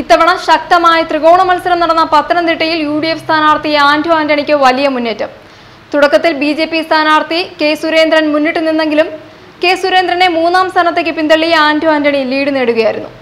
ഇത്തവണ ശക്തമായ ത്രികോണ മത്സരം നടന്ന പത്തനംതിട്ടയിൽ UDF സ്ഥാനാർത്ഥി ആന്റോ ആന്റണിക്ക് വലിയ മുന്നേറ്റം. തുടക്കത്തിൽ BJP സ്ഥാനാർത്ഥി കെ സുരേന്ദ്രൻ മുന്നിട്ട് നിന്നെങ്കിലും കെ സുരേന്ദ്രനെ മൂന്നാം സ്ഥാനത്തേക്ക് പിന്തള്ളി ആന്റോ ആന്റണി ലീഡ് നേടുകയായിരുന്നു.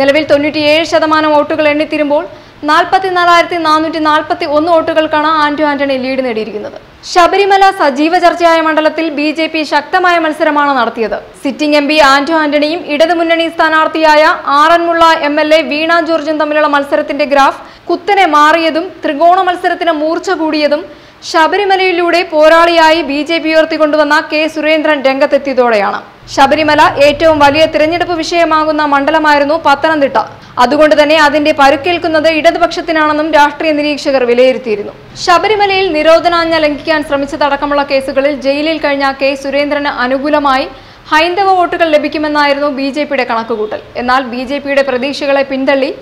നിലവിൽ 97% വോട്ടുകൾ എണ്ണിത്തിരുമ്പോൾ 44,441 വോട്ടുകൾക്കാണ് ആന്റോ ആന്റണി ലീഡ് നേടിയിരിക്കുന്നത്. ശബരിമല സജീവ ചർച്ചയായ മണ്ഡലത്തിൽ BJP ശക്തമായ മത്സരമാണ് നടത്തിയത്. സിറ്റിംഗ് MP ആന്റോ ആന്റണിയും ഇടതുമുന്നണി സ്ഥാനാർത്ഥിയായ ആറന്മുള MLA വീണ ജോർജും തമ്മിലുള്ള മത്സരത്തിന്റെ ഗ്രാഫ് കുത്തനെ മാറിയതും ത്രികോണ മത്സരത്തിന് മൂർച്ച കൂടിയതും ശബരിമലയിലൂടെ പോരാളിയായി BJP ഉയർത്തിക്കൊണ്ടുവന്ന കെ സുരേന്ദ്രൻ രംഗത്തെത്തിയതോടെയാണ്. ശബരിമല ഏറ്റവും വലിയ തിരഞ്ഞെടുപ്പ് വിഷയമാകുന്ന മണ്ഡലമായിരുന്നു പത്തനംതിട്ട. അതുകൊണ്ട് തന്നെ അതിന്റെ പരുക്കേൽക്കുന്നത് ഇടതുപക്ഷത്തിനാണെന്നും രാഷ്ട്രീയ നിരീക്ഷകർ വിലയിരുത്തിയിരുന്നു. ശബരിമലയിൽ നിരോധനാജ്ഞ ലംഘിക്കാൻ ശ്രമിച്ചതടക്കമുള്ള കേസുകളിൽ ജയിലിൽ കഴിഞ്ഞ കെ സുരേന്ദ്രന് അനുകൂലമായി ഹൈന്ദവ വോട്ടുകൾ ലഭിക്കുമെന്നായിരുന്നു BJPയുടെ കണക്കുകൂട്ടൽ. എന്നാൽ BJPയുടെ പ്രതീക്ഷകളെ പിന്തള്ളി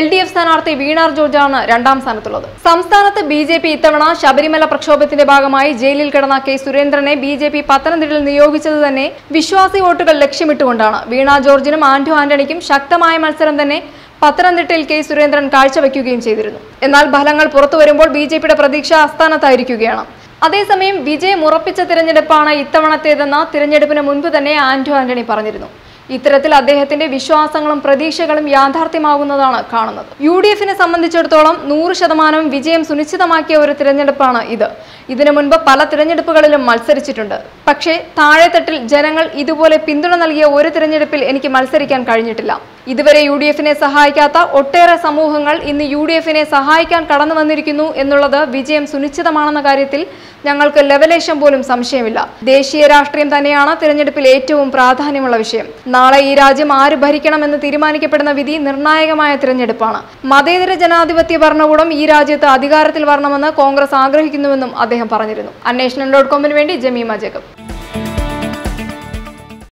LDF സ്ഥാനാർത്ഥി വീണ ജോർജാണ് രണ്ടാം സ്ഥാനത്തുള്ളത്. സംസ്ഥാനത്ത് BJP ഇത്തവണ ശബരിമല പ്രക്ഷോഭത്തിന്റെ ഭാഗമായി ജയിലിൽ കിടന്ന കെ സുരേന്ദ്രനെ BJP പത്തനംതിട്ടയിൽ നിയോഗിച്ചത് തന്നെ വിശ്വാസി വോട്ടുകൾ ലക്ഷ്യമിട്ടുകൊണ്ടാണ്. വീണ ജോർജിനും ആന്റോ ആന്റണിക്കും ശക്തമായ മത്സരം തന്നെ പത്തനംതിട്ടയിൽ കെ സുരേന്ദ്രൻ കാഴ്ചവെക്കുകയും ചെയ്തിരുന്നു. എന്നാൽ ഫലങ്ങൾ പുറത്തുവരുമ്പോൾ BJPയുടെ പ്രതീക്ഷ അസ്ഥാനത്തായിരിക്കുകയാണ്. അതേസമയം വിജയം ഉറപ്പിച്ച തിരഞ്ഞെടുപ്പാണ് ഇത്തവണത്തേതെന്ന തിരഞ്ഞെടുപ്പിന് മുൻപ് തന്നെ ആന്റോ ആന്റണി പറഞ്ഞിരുന്നു. ഇത്തരത്തിൽ അദ്ദേഹത്തിന്റെ വിശ്വാസങ്ങളും പ്രതീക്ഷകളും യാഥാർത്ഥ്യമാകുന്നതാണ് കാണുന്നത്. UDFനെ സംബന്ധിച്ചിടത്തോളം 100% വിജയം സുനിശ്ചിതമാക്കിയ ഒരു തിരഞ്ഞെടുപ്പാണ് ഇത്. ഇതിനു മുൻപ് പല തിരഞ്ഞെടുപ്പുകളിലും മത്സരിച്ചിട്ടുണ്ട്. പക്ഷേ താഴെത്തട്ടിൽ ജനങ്ങൾ ഇതുപോലെ പിന്തുണ നൽകിയ ഒരു തിരഞ്ഞെടുപ്പിൽ എനിക്ക് മത്സരിക്കാൻ കഴിഞ്ഞിട്ടില്ല. ഇതുവരെ UDFനെ സഹായിക്കാത്ത ഒട്ടേറെ സമൂഹങ്ങൾ ഇന്ന് UDFനെ സഹായിക്കാൻ കടന്നു വന്നിരിക്കുന്നു എന്നുള്ളത് വിജയം സുനിശ്ചിതമാണെന്ന കാര്യത്തിൽ ഞങ്ങൾക്ക് ലെവലേശം പോലും സംശയമില്ല. ദേശീയ രാഷ്ട്രീയം തന്നെയാണ് തിരഞ്ഞെടുപ്പിൽ ഏറ്റവും പ്രാധാന്യമുള്ള വിഷയം. നാളെ ഈ രാജ്യം ആര് ഭരിക്കണമെന്ന് തീരുമാനിക്കപ്പെടുന്ന വിധി നിർണായകമായ തിരഞ്ഞെടുപ്പാണ്. മതേതര ജനാധിപത്യ ഭരണകൂടം ഈ രാജ്യത്ത് അധികാരത്തിൽ വരണമെന്ന് കോൺഗ്രസ് ആഗ്രഹിക്കുന്നുവെന്നും അദ്ദേഹം പറഞ്ഞിരുന്നു. annation.com-ന് വേണ്ടി ജമീമ ജേക്കബ്.